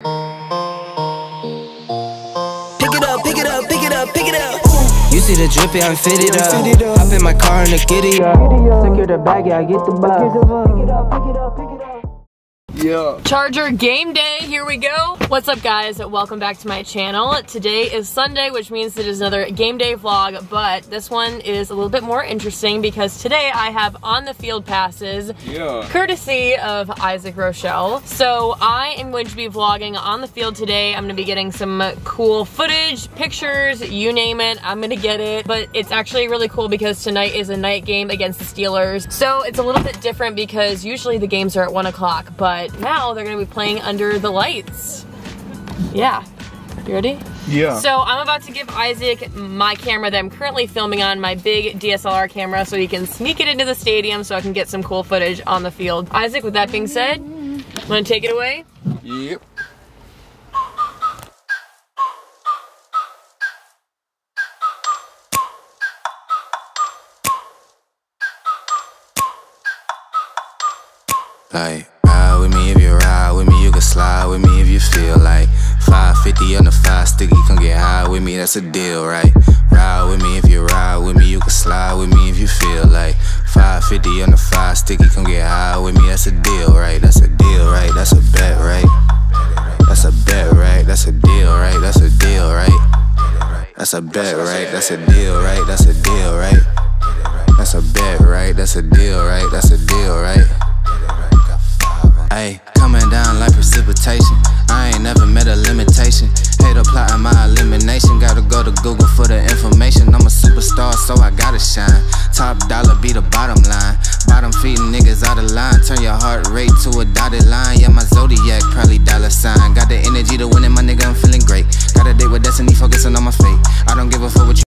Pick it up, pick it up, pick it up. Ooh. You see the drippy, I'm fitted up. Hop in my car and the giddy up. Secure the bag, yeah, I get the bug. Pick it up, pick it up, pick it up. Yeah. Charger game day, here we go. What's up guys, welcome back to my channel. Today is Sunday, which means it is another game day vlog, but this one is a little bit more interesting because today I have on the field passes, courtesy of Isaac Rochelle. So I am going to be vlogging on the field today. I'm gonna be getting some cool footage, pictures, you name it, I'm gonna get it. But it's actually really cool because tonight is a night game against the Steelers. So it's a little bit different because usually the games are at 1 o'clock, but now they're gonna be playing under the lights. Yeah, you ready? Yeah. So I'm about to give Isaac my camera that I'm currently filming on, my big DSLR camera, so he can sneak it into the stadium so I can get some cool footage on the field. Isaac, with that being said, wanna take it away? Yep. Ride with me if you ride with me, you can slide with me if you feel like 550 on the 5 sticky, come get high with me, that's a deal, right? Ride with me if you ride with me, you can slide with me if you feel like 550 on the 5 sticky, come get high with me, that's a deal, right? That's a deal, right? That's a bet, right? That's a bet, right? That's a deal, right? That's a deal, right? That's a bet, right? That's a deal, right? That's a deal, right? That's a bet, right? That's a deal, right? That's a deal, right? Ayy, coming down like precipitation. I ain't never met a limitation. Hate plotting my elimination. Gotta go to Google for the information. I'm a superstar, so I gotta shine. Top dollar be the bottom line. Bottom feeding niggas out of line. Turn your heart rate to a dotted line. Yeah, my zodiac probably dollar sign. Got the energy to win it, my nigga, I'm feeling great. Got a date with destiny, focusing on my fate. I don't give a fuck what you